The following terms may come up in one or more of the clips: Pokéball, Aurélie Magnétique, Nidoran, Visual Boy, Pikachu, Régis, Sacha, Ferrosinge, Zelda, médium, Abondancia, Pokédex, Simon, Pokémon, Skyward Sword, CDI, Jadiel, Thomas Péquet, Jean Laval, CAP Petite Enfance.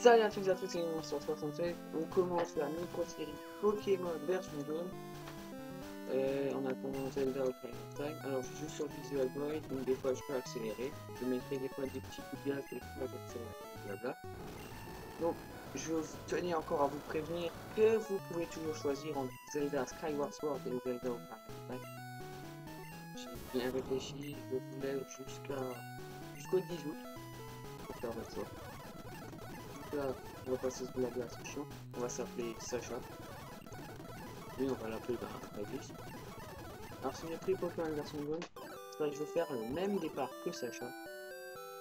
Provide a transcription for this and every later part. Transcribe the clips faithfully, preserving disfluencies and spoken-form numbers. Salut à tous et à toutes, c'est Simon sur soixante-seize. On commence la micro-série Pokémon versus Zone. Euh, on a commencé Zelda au premier. Alors je joue sur Visual Boy, donc des fois je peux accélérer. Je mettrai des fois des petits coups de gaz, des fois j'accélère, blabla. Donc je tenais encore à vous prévenir que vous pouvez toujours choisir entre Zelda Skyward Sword et Zelda au premier. J'ai bien réfléchi, je voulais jusqu'à jusqu'au dix août. Là, on va passer ce blabla à Sacha. On va s'appeler Sacha. Lui, on va l'appeler bah, Régis. Alors, si j'ai pris Pokémon version jaune, c'est vrai que je vais faire le même départ que Sacha.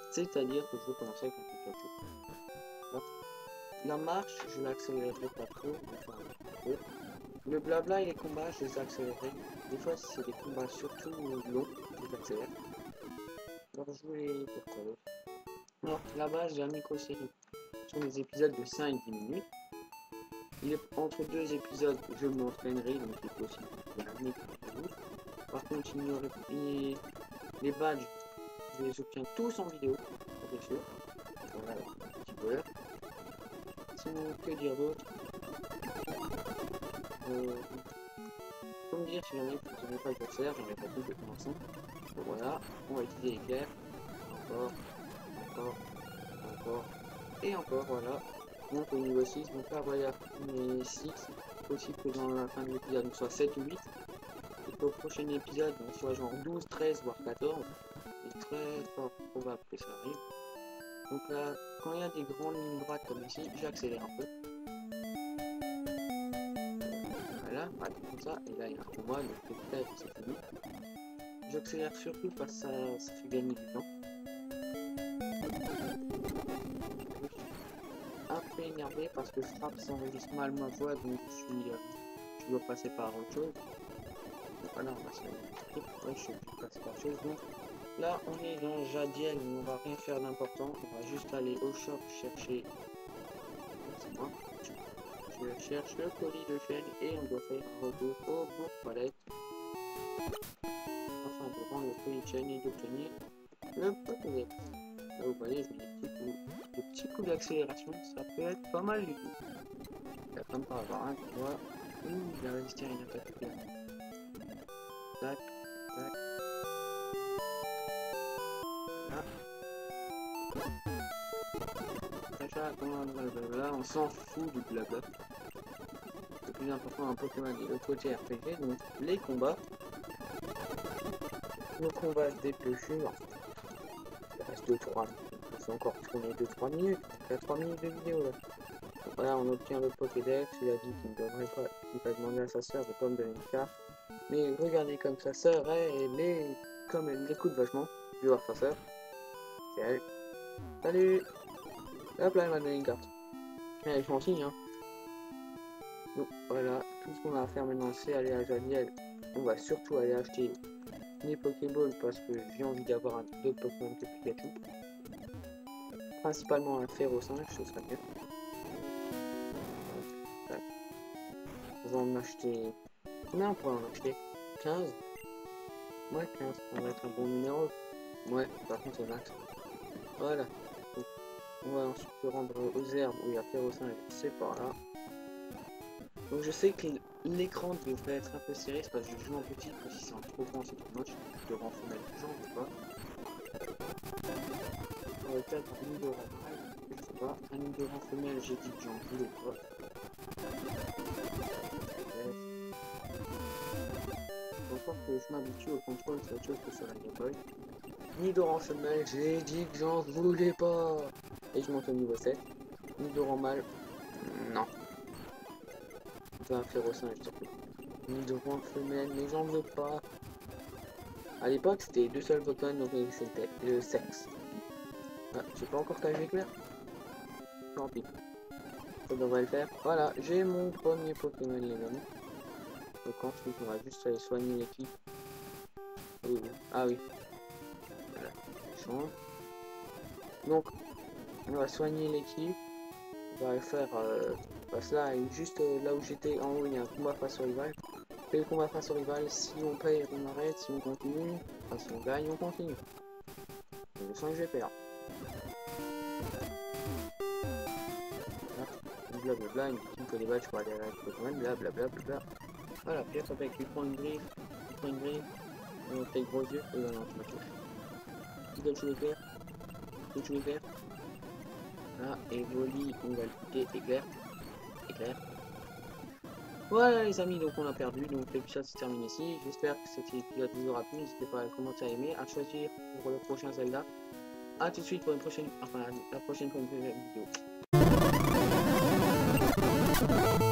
C'est-à-dire que je vais commencer avec un peu de la marche, je l'accélérerai pas trop. Enfin, le blabla et les combats, je les accélérerai. Des fois, si c'est des combats surtout longs, je les accélère. Alors, je voulais pourquoi l'autre. Alors, là-bas, j'ai un micro-série. Sont des épisodes de cinq à dix minutes. Il est entre deux épisodes, je m'entraînerai, donc c'est possible de l'amener pour vous. Par contre, il les badges, je les obtiens tous en vidéo, bien sûr. Voilà, un petit peu. Sinon, que dire d'autre euh, Comme dire, si jamais vous n'avez pas de concert, j'en ai pas tout de commencer. Donc voilà, on va utiliser l'éclair. Encore, encore, encore. Et encore, voilà, donc au niveau six, donc là, voilà, mais six, possible que dans la fin de l'épisode, on soit sept ou huit, et qu'au prochain épisode, on soit genre douze, treize, voire quatorze, et très fort probable que ça arrive. Donc là, quand il y a des grandes lignes droites comme ici, j'accélère un peu. Voilà, comme ça, et là, il y a un combat, donc peut-être c'est fini. J'accélère surtout parce que ça, ça fait gagner du temps. Énervé parce que je frappe sans enregistre mal ma voix, donc je suis euh, je dois passer par autre chose. Donc voilà, on va se ouais, je suis passé par chose. Donc là on est dans Jadiel, on va rien faire d'important, on va juste aller au shop chercher moi. Je cherche le colis de chaîne et on doit faire un retour au bourg palette enfin de prendre le colis de chaîne et d'obtenir le Pokédex. Là vous voyez, je mets le petit coup d'accélération, ça peut être pas mal du tout. Il comme par avoir un, tu vois. Ouh, il a résisté à une attaque. Tac, tac. Là. Blablabla, on s'en fout du blabla. Le plus important un Pokémon est le côté R P G, donc les combats. Donc on va se dépêcher. deux trois c'est encore tourner deux trois minutes, il y a trois minutes de vidéo là. Donc voilà, on obtient le Pokédex, il a dit qu'il ne donnerait pas, il va demander à sa soeur de pas me donner une carte. Mais regardez comme sa soeur, elle est, comme elle l'écoute vachement, je vais voir sa soeur. C'est elle. Salut. Hop là, elle m'a donné une carte. Elle est gentille hein. Donc voilà, tout ce qu'on a à faire maintenant c'est aller à Jadiel. On va surtout aller acheter les Pokéballs parce que j'ai envie d'avoir d'autres Pokémon que Pikachu. Principalement un Ferrosinge, ce serait bien. Voilà. On va en acheter. Combien on pourrait en acheter? quinze? Ouais, quinze, on va être un bon numéro. Ouais, par contre, c'est max. Voilà. Donc, on va ensuite se rendre aux herbes où il y a Ferrosinge, c'est par là. Donc je sais que l'écran devrait être un peu serré, c'est parce que je joue en petit, parce que si c'est en trop grand c'est trop moche, je devrais en foutre les gens, ou pas. On va peut-être un Nidoran, je sais pas, un Nidoran femelle, j'ai dit que j'en voulais pas. Encore que je m'habitue au contrôle, c'est autre chose que sur la Game Boy. Nidoran femelle, j'ai dit que j'en voulais pas. Et je monte au niveau sept. Nidoran mâle, non. Un Ferrosinge surtout. Nidoran femelle, mais j'en veux pas. À l'époque, c'était deux seuls Pokémon, donc c'était le sexe. Ah, j'ai pas encore caché clair. Tant pis. Ça devrait le faire. Voilà, j'ai mon premier Pokémon, les amis. Donc ensuite, on va juste aller soigner l'équipe. Oui, oui. Ah oui. Voilà, je change. Donc, on va soigner l'équipe. On va faire euh, face là, juste euh, là où j'étais en haut, il y a un combat face au rival. Et le combat face au rival, si on paye, on arrête, si on continue, enfin si on gagne, on continue. Je sens que je vais perdre. blablabla, il me dit qu'il me faut des badges pour aller à la Pokémon, blablabla, blablabla. Voilà, puis là ça fait qu'il prend une griffe, il prend une griffe, on fait gros yeux, et voilà, on se touche. Qui doit jouer vert, qui doit jouer vert. Ah, et Voli, on va le quitter, éclair, éclair. Voilà les amis, donc on a perdu, donc l'épisode se termine ici. J'espère que cet épisode vous aura plu, n'hésitez pas à commenter, à aimer, à choisir pour le prochain Zelda. A tout de suite pour une prochaine, enfin la prochaine pour une prochaine vidéo.